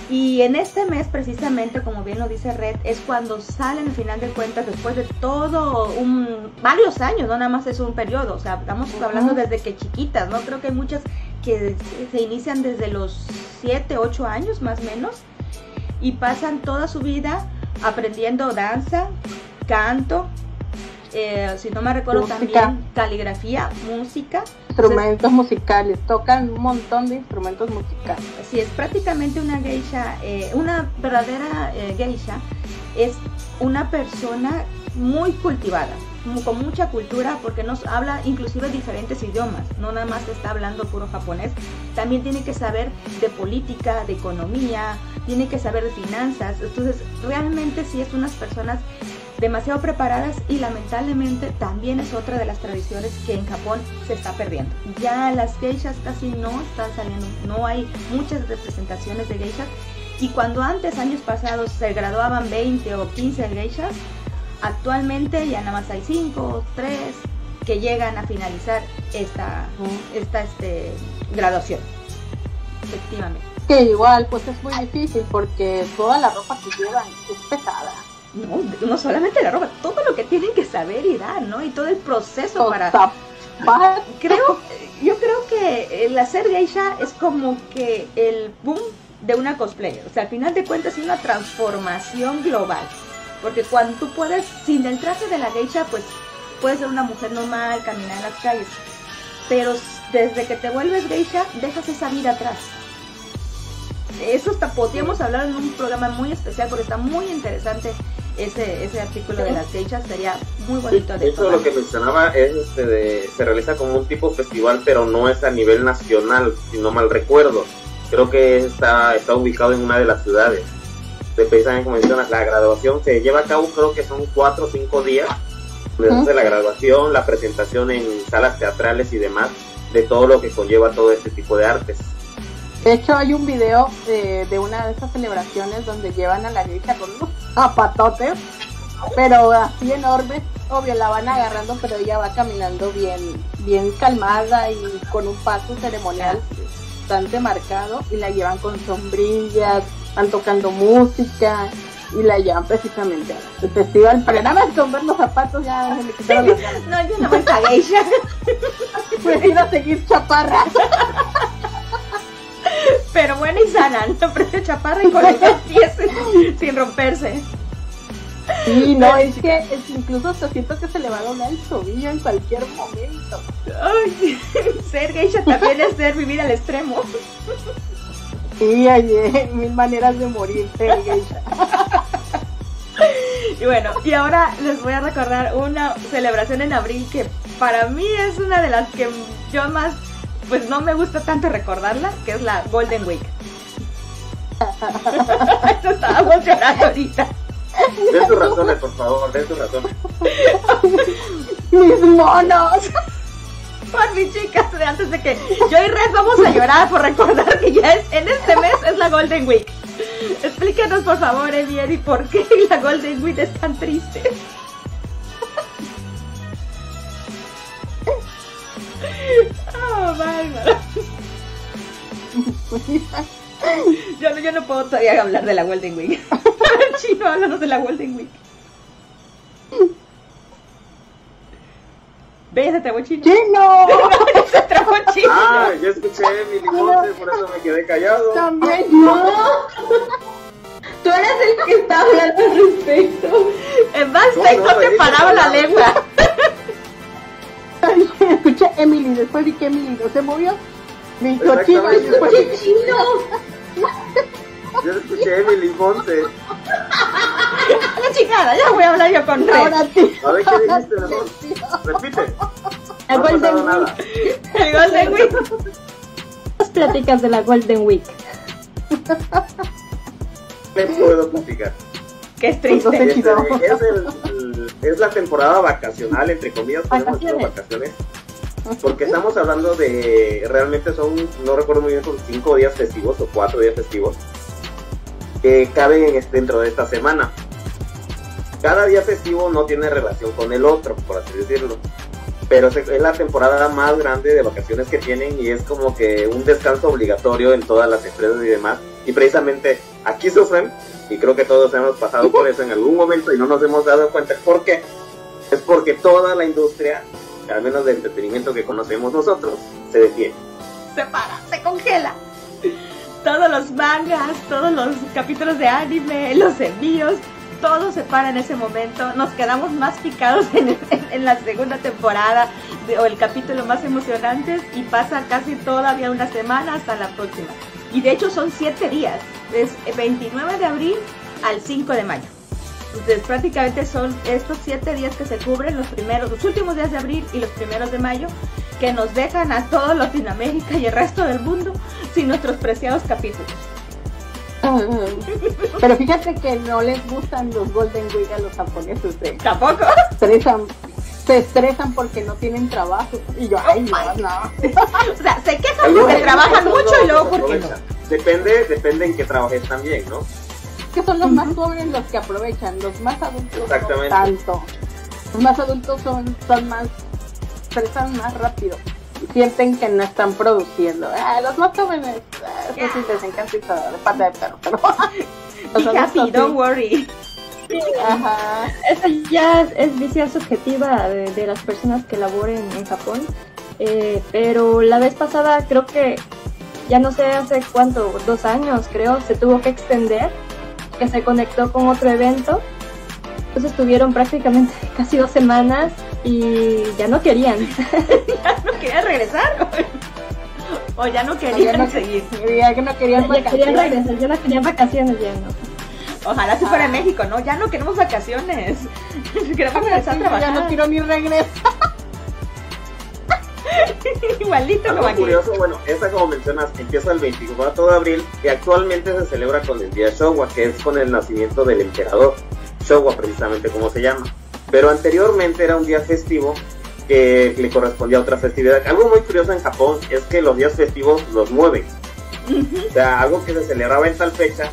Y en este mes precisamente, como bien lo dice Red, es cuando salen al final de cuentas después de todo varios años, no nada más es un periodo, o sea, estamos hablando desde que chiquitas, ¿no? Creo que hay muchas que se inician desde los 7, 8 años más o menos y pasan toda su vida aprendiendo danza, canto, si no me recuerdo también caligrafía, música, instrumentos musicales, tocan un montón de instrumentos musicales. Si es prácticamente una geisha, una verdadera geisha es una persona muy cultivada, con mucha cultura, porque nos habla inclusive diferentes idiomas, no nada más está hablando puro japonés, también tiene que saber de política, de economía, tiene que saber de finanzas. Entonces realmente sí es unas personas demasiado preparadas, y lamentablemente también es otra de las tradiciones que en Japón se está perdiendo. Ya las geishas casi no están saliendo, no hay muchas representaciones de geishas, y cuando antes, años pasados, se graduaban 20 o 15 geishas, actualmente ya nada más hay 5 o 3 que llegan a finalizar esta graduación. Efectivamente. Que igual, pues es muy difícil porque toda la ropa que llevan es pesada. No solamente la ropa, todo lo que tienen que saber y dar, ¿no? Y todo el proceso Yo creo que el hacer geisha es como que el boom de una cosplayer. O sea, al final de cuentas es una transformación global. Porque cuando tú puedes, sin el traje de la geisha, pues puedes ser una mujer normal, caminar en las calles. Pero desde que te vuelves geisha, dejas esa vida atrás. Eso hasta podríamos hablar en un programa muy especial, porque está muy interesante. Ese artículo de las geishas sería muy bonito. De eso, lo que mencionaba es se realiza como un tipo festival, pero no es a nivel nacional, si no mal recuerdo. Creo que está ubicado en una de las ciudades. Precisamente como mencionas, la graduación se lleva a cabo, creo que son 4 o 5 días. Desde la graduación, la presentación en salas teatrales y demás, de todo lo que conlleva todo este tipo de artes. De hecho hay un video de una de esas celebraciones donde llevan a la geisha con unos zapatotes, pero así enormes, obvio la van agarrando, pero ella va caminando bien calmada y con un paso ceremonial bastante marcado, y la llevan con sombrillas, están tocando música y la llevan precisamente al festival, pero nada más con ver los zapatos ya se le quitaron las ganas. No, yo no voy a geisha. Prefiero seguir chaparra. Pero buena y sana, no precio chaparra y con los pies sin romperse. Sí, no, es que incluso te siento que se le va a doblar el tobillo en cualquier momento. Ay, ser geisha también es ser vivir al extremo. Sí, oye, 1000 maneras de morir, ser geisha. Y bueno, y ahora les voy a recordar una celebración en abril que para mí es una de las que yo más... pues no me gusta tanto recordarla, que es la Golden Week. Esto estábamos llorando ahorita. Den sus razones, por favor, den sus razones. ¡Mis monos! Por mis chicas, antes de que yo y Red vamos a llorar por recordar que ya en este mes es la Golden Week. Explícanos, por favor, Eddie, por qué la Golden Week es tan triste. Oh, bárbaro. Yo no puedo todavía hablar de la Golden Week. Chino, háblanos de la Golden Week. ¿Ves a Trabochino? ¡Chino! ¡Es a Trabochino! Ah, yo escuché mi limón, por eso me quedé callado. También no. Tú eres el que está hablando al respecto. En más, no te paraba la lengua. Escuché Emily, después vi que Emily no se movió. Me dijo chino, escuché chino. Yo escuché Emily Monte. La chingada, ya voy a hablar yo con Red. Ahora sí. A ver qué dijiste, mi amor. Repite. El no Golden Week. Nada. El Golden Week. Las pláticas de la Golden Week. ¿Qué puedo platicar? Que es triste. Pues no sé, es la temporada vacacional, entre comillas, vacaciones. Porque estamos hablando de, realmente son, no recuerdo muy bien, son 5 días festivos o 4 días festivos que caben dentro de esta semana. Cada día festivo no tiene relación con el otro, por así decirlo, pero es la temporada más grande de vacaciones que tienen y es como que un descanso obligatorio en todas las empresas y demás. Y precisamente aquí sufren, y creo que todos hemos pasado por eso en algún momento y no nos hemos dado cuenta. ¿Por qué? Es porque toda la industria, al menos de entretenimiento que conocemos nosotros, se detiene, se para, se congela. Todos los mangas, todos los capítulos de anime, los envíos, todo se para en ese momento. Nos quedamos más picados en la segunda temporada o el capítulo más emocionante, y pasa casi todavía una semana hasta la próxima. Y de hecho son 7 días, es 29 de abril al 5 de mayo. Entonces, prácticamente son estos 7 días que se cubren los últimos días de abril y los primeros de mayo, que nos dejan a toda Latinoamérica y el resto del mundo sin nuestros preciados capítulos. Pero fíjate que no les gustan los Golden Week a los japoneses. ¿Tampoco? Se estresan porque no tienen trabajo. Y yo, ay, no. O sea, se quejan porque trabajan mucho y luego porque no. Depende en qué trabajes también, ¿no? Que son los más jóvenes los que aprovechan, los más adultos. Exactamente. No tanto. Los más adultos son más, estresan más rápido y sienten que no están produciendo. Los más jóvenes, eso sí les encanta y todo, de pata de perro, pero los adultos, happy, don't worry. Ajá. Esa ya es visión subjetiva de las personas que laboren en Japón, pero la vez pasada creo que, ya no sé hace cuánto, 2 años creo, se tuvo que extender, que se conectó con otro evento, entonces estuvieron prácticamente casi 2 semanas y ya no querían. Ya no querían regresar. O ya no querían seguir. Ya no querían vacaciones, ya no. Ojalá si fuera México, ¿no? Ya no queremos vacaciones. Queremos regresar a trabajar. Ya no quiero ni regresar. Igualito lo va a curioso, bueno, esta como mencionas, empieza el 24 de abril y actualmente se celebra con el día Showa, que es con el nacimiento del emperador. Showa, precisamente como se llama. Pero anteriormente era un día festivo que le correspondía a otra festividad. Algo muy curioso en Japón es que los días festivos los mueven. O sea, algo que se celebraba en tal fecha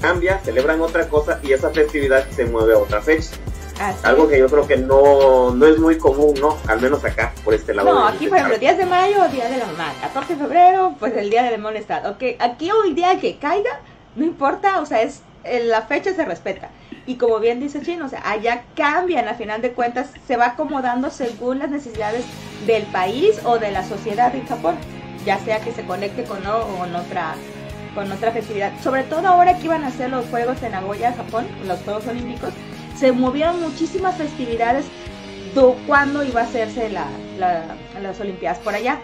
cambia, celebran otra cosa y esa festividad se mueve a otra fecha. Así algo que yo creo que no es muy común, ¿no? Al menos acá, por este lado. No, aquí por ejemplo, 10 de mayo, Día de la Mamá, 14 de febrero, pues el Día del Molestado. Okay, aquí hoy día que caiga, no importa, o sea, es la fecha se respeta. Y como bien dice Chino, o sea, allá cambian, a final de cuentas, se va acomodando según las necesidades del país o de la sociedad en Japón, ya sea que se conecte con otra festividad. Sobre todo ahora que iban a hacer los Juegos en Nagoya, Japón, los Juegos Olímpicos, se movieron muchísimas festividades cuando iba a hacerse las Olimpiadas por allá.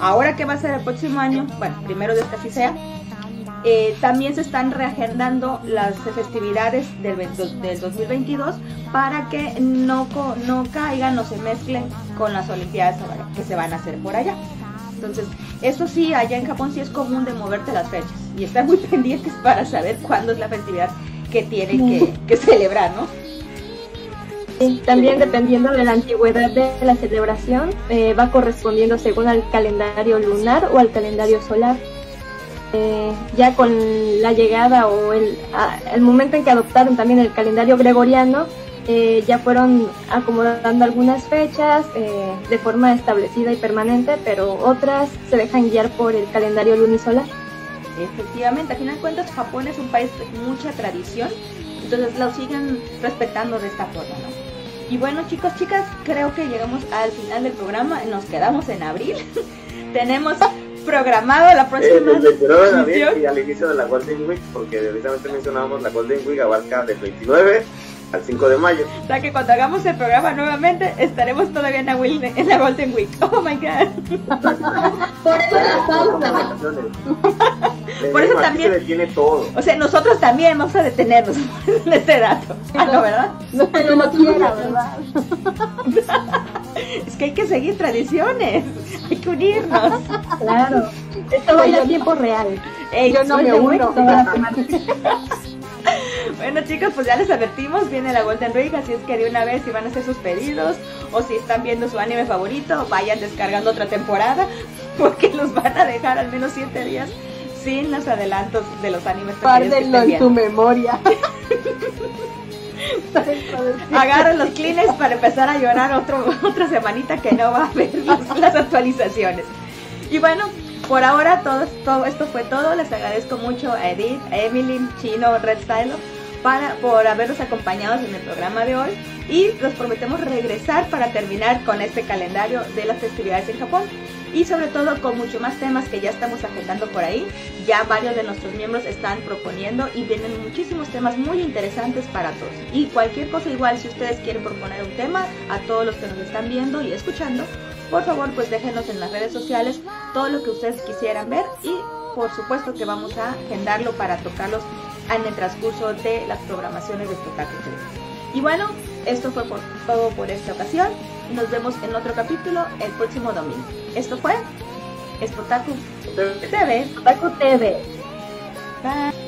Ahora que va a ser el próximo año, bueno, primero de que así sea, también se están reagendando las festividades del 2022 para que no caigan o se mezclen con las Olimpiadas que se van a hacer por allá. Entonces, eso sí, allá en Japón sí es común de moverte las fechas y estar muy pendientes para saber cuándo es la festividad que tienen que celebrar, ¿no? Sí, también dependiendo de la antigüedad de la celebración, va correspondiendo según al calendario lunar o al calendario solar. Ya con la llegada o el momento en que adoptaron también el calendario gregoriano, ya fueron acomodando algunas fechas de forma establecida y permanente, pero otras se dejan guiar por el calendario lunisolar. Efectivamente, al final de cuentas Japón es un país de mucha tradición, entonces lo siguen respetando de esta forma, ¿no? Y bueno, chicos, chicas, creo que llegamos al final del programa. Nos quedamos en abril. Tenemos programado la próxima edición. Y al inicio de la Golden Week, porque precisamente mencionábamos, la Golden Week abarca del 29 al 5 de mayo. O sea que cuando hagamos el programa nuevamente, estaremos todavía en la Golden Week. ¡Oh, my God! Por eso la pausa. Por eso también se detiene todo. O sea, nosotros también vamos a detenernos en este dato. Ah, no, ¿verdad? No, pero no quiera, ¿verdad? Es que hay que seguir tradiciones. Hay que unirnos. Claro. Esto va en tiempo real. Yo no me uno. Bueno, chicos, pues ya les advertimos, viene la Golden Week, así es que de una vez si van a hacer sus pedidos o si están viendo su anime favorito, vayan descargando otra temporada, porque los van a dejar al menos 7 días sin los adelantos de los animes. Guárdenlo en tu memoria. Agarren los clines para empezar a llorar otra semanita que no va a haber las actualizaciones. Y bueno, por ahora todo esto fue todo. Les agradezco mucho a Edith, a Emily, Chino, Red Stylo por habernos acompañado en el programa de hoy, y los prometemos regresar para terminar con este calendario de las festividades en Japón, y sobre todo con mucho más temas que ya estamos agendando por ahí. Ya varios de nuestros miembros están proponiendo y vienen muchísimos temas muy interesantes para todos. Y cualquier cosa, igual si ustedes quieren proponer un tema, a todos los que nos están viendo y escuchando, por favor, pues déjenos en las redes sociales todo lo que ustedes quisieran ver, y por supuesto que vamos a agendarlo para tocarlos en el transcurso de las programaciones de Expotaku TV. Y bueno, esto fue todo por esta ocasión. Nos vemos en otro capítulo el próximo domingo. Esto fue Expotaku TV. Bye.